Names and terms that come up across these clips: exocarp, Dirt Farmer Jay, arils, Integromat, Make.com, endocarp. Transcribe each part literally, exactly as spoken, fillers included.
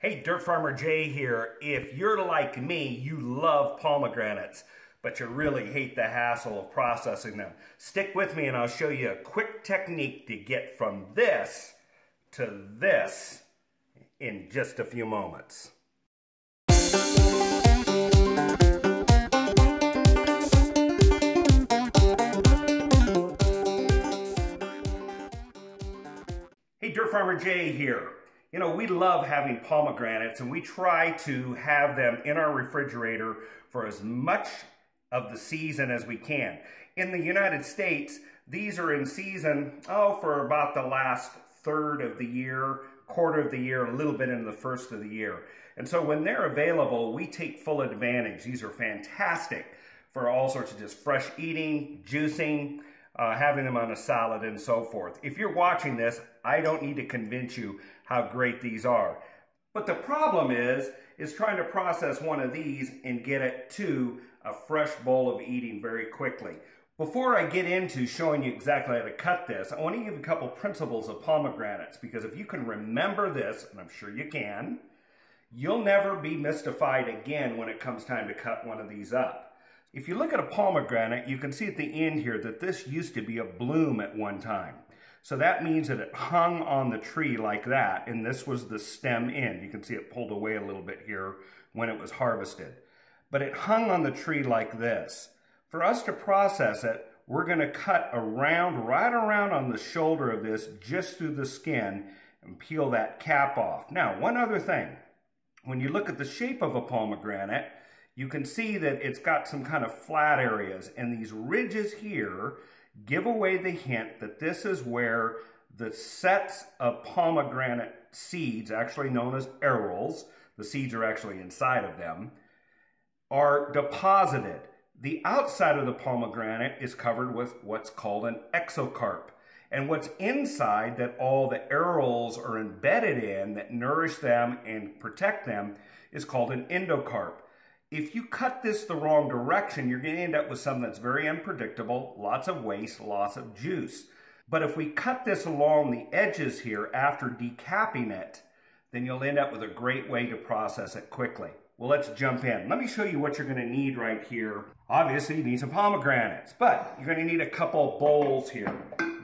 Hey, Dirt Farmer Jay here. If you're like me, you love pomegranates, but you really hate the hassle of processing them. Stick with me and I'll show you a quick technique to get from this to this in just a few moments. Hey, Dirt Farmer Jay here. You know, we love having pomegranates and we try to have them in our refrigerator for as much of the season as we can. In the United States, these are in season, oh, for about the last third of the year, quarter of the year, a little bit into the first of the year. And so when they're available, we take full advantage. These are fantastic for all sorts of just fresh eating, juicing, Uh, having them on a salad and so forth. If you're watching this, I don't need to convince you how great these are. But the problem is, is trying to process one of these and get it to a fresh bowl of eating very quickly. Before I get into showing you exactly how to cut this, I want to give you a couple principles of pomegranates, because if you can remember this, and I'm sure you can, you'll never be mystified again when it comes time to cut one of these up. If you look at a pomegranate, you can see at the end here that this used to be a bloom at one time. So that means that it hung on the tree like that, and this was the stem end. You can see it pulled away a little bit here when it was harvested. But it hung on the tree like this. For us to process it, we're going to cut around, right around on the shoulder of this, just through the skin, and peel that cap off. Now, one other thing. When you look at the shape of a pomegranate, you can see that it's got some kind of flat areas, and these ridges here give away the hint that this is where the sets of pomegranate seeds, actually known as arils, the seeds are actually inside of them, are deposited. The outside of the pomegranate is covered with what's called an exocarp. And what's inside, that all the arils are embedded in, that nourish them and protect them, is called an endocarp. If you cut this the wrong direction, you're going to end up with something that's very unpredictable, lots of waste, loss of juice. But if we cut this along the edges here after decapping it, then you'll end up with a great way to process it quickly. Well, let's jump in. Let me show you what you're going to need right here. Obviously, you need some pomegranates, but you're going to need a couple bowls here.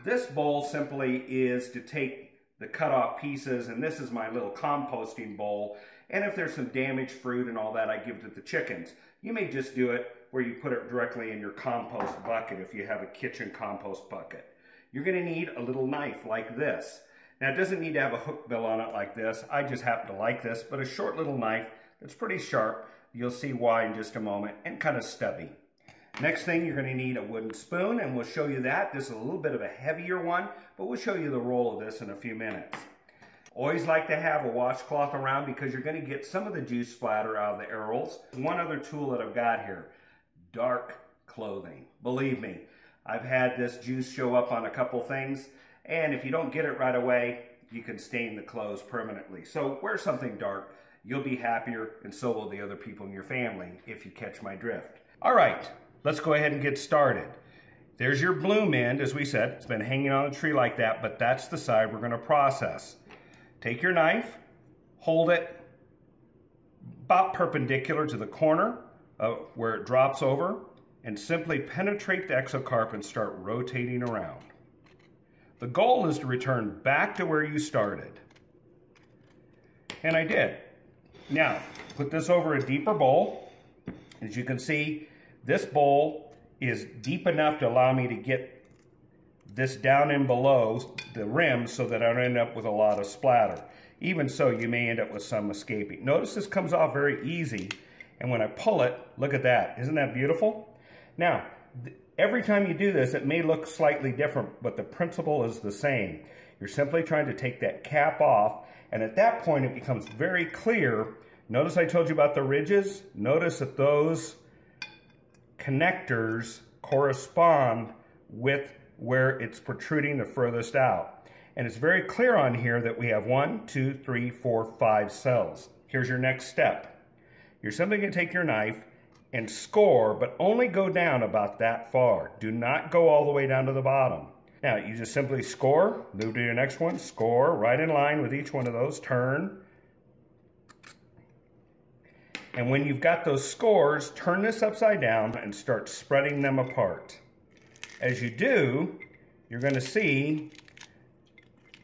This bowl simply is to take the cut off pieces, and this is my little composting bowl. And if there's some damaged fruit and all that, I give it to the chickens. You may just do it where you put it directly in your compost bucket if you have a kitchen compost bucket. You're going to need a little knife like this. Now, it doesn't need to have a hook bill on it like this. I just happen to like this, but a short little knife that's pretty sharp. You'll see why in just a moment, and kind of stubby. Next thing, you're going to need a wooden spoon, and we'll show you that. This is a little bit of a heavier one, but we'll show you the roll of this in a few minutes. Always like to have a washcloth around because you're going to get some of the juice splatter out of the arils. One other tool that I've got here, dark clothing. Believe me, I've had this juice show up on a couple things, and if you don't get it right away, you can stain the clothes permanently. So wear something dark. You'll be happier, and so will the other people in your family, if you catch my drift. All right, let's go ahead and get started. There's your bloom end, as we said. It's been hanging on the tree like that, but that's the side we're going to process. Take your knife, hold it about perpendicular to the corner of where it drops over, and simply penetrate the exocarp and start rotating around. The goal is to return back to where you started. And I did. Now, put this over a deeper bowl. As you can see, this bowl is deep enough to allow me to get this down and below the rim so that I don't end up with a lot of splatter. Even so, you may end up with some escaping. Notice this comes off very easy, and when I pull it, look at that. Isn't that beautiful? Now, every time you do this, it may look slightly different, but the principle is the same. You're simply trying to take that cap off, and at that point, it becomes very clear. Notice I told you about the ridges. Notice that those connectors correspond with where it's protruding the furthest out. And it's very clear on here that we have one, two, three, four, five cells. Here's your next step. You're simply going to take your knife and score, but only go down about that far. Do not go all the way down to the bottom. Now, you just simply score, move to your next one, score, right in line with each one of those, turn, And when you've got those scores, turn this upside down and start spreading them apart. As you do, you're going to see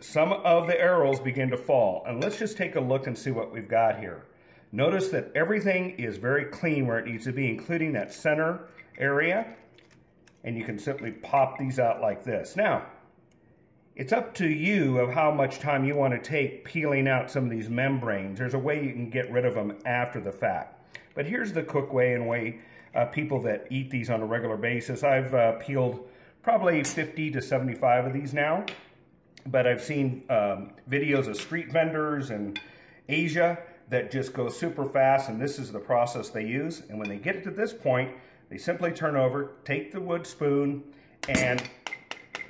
some of the arrows begin to fall. And let's just take a look and see what we've got here. Notice that everything is very clean where it needs to be, including that center area. And you can simply pop these out like this. Now, it's up to you of how much time you want to take peeling out some of these membranes. There's a way you can get rid of them after the fact. But here's the quick way and way uh, people that eat these on a regular basis. I've uh, peeled probably fifty to seventy-five of these now. But I've seen um, videos of street vendors in Asia that just go super fast, and this is the process they use. And when they get to this point, they simply turn over, take the wood spoon, and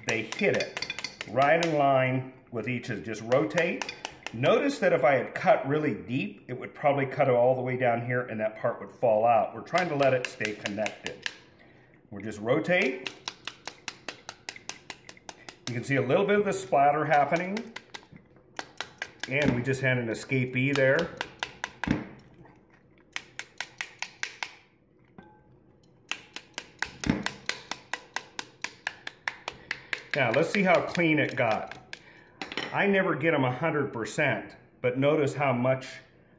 they hit it right in line with each of, just rotate. Notice that if I had cut really deep, it would probably cut it all the way down here and that part would fall out. We're trying to let it stay connected. We'll just rotate. You can see a little bit of the splatter happening. And we just had an escapee there. Now, let's see how clean it got. I never get them one hundred percent, but notice how much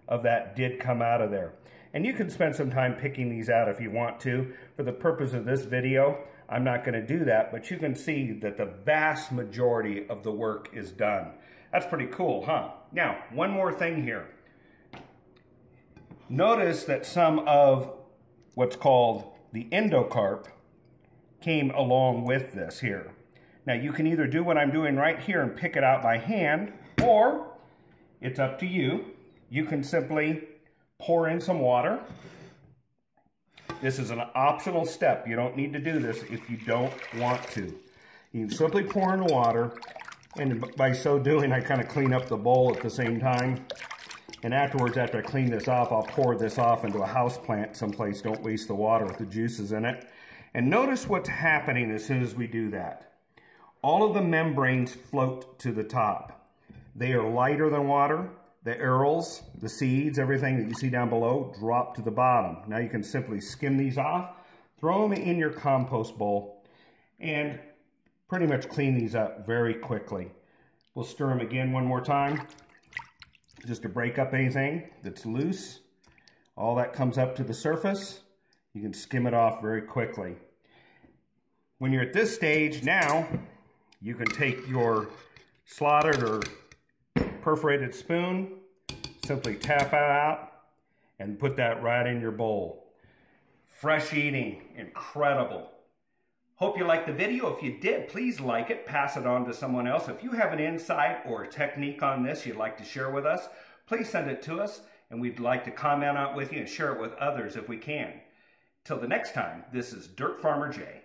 of that did come out of there. And you can spend some time picking these out if you want to. For the purpose of this video, I'm not going to do that, but you can see that the vast majority of the work is done. That's pretty cool, huh? Now, one more thing here. Notice that some of what's called the endocarp came along with this here. Now, you can either do what I'm doing right here and pick it out by hand, or it's up to you. You can simply pour in some water. This is an optional step. You don't need to do this if you don't want to. You can simply pour in the water, and by so doing, I kind of clean up the bowl at the same time. And afterwards, after I clean this off, I'll pour this off into a houseplant someplace. Don't waste the water with the juices in it. And notice what's happening as soon as we do that. All of the membranes float to the top. They are lighter than water. The arils, the seeds, everything that you see down below drop to the bottom. Now you can simply skim these off, throw them in your compost bowl, and pretty much clean these up very quickly. We'll stir them again one more time, just to break up anything that's loose. All that comes up to the surface. You can skim it off very quickly. When you're at this stage now, you can take your slotted or perforated spoon, simply tap out and put that right in your bowl. Fresh eating, incredible. Hope you liked the video. If you did, please like it, pass it on to someone else. If you have an insight or a technique on this you'd like to share with us, please send it to us and we'd like to comment on it with you and share it with others if we can. Till the next time, this is Dirt Farmer Jay.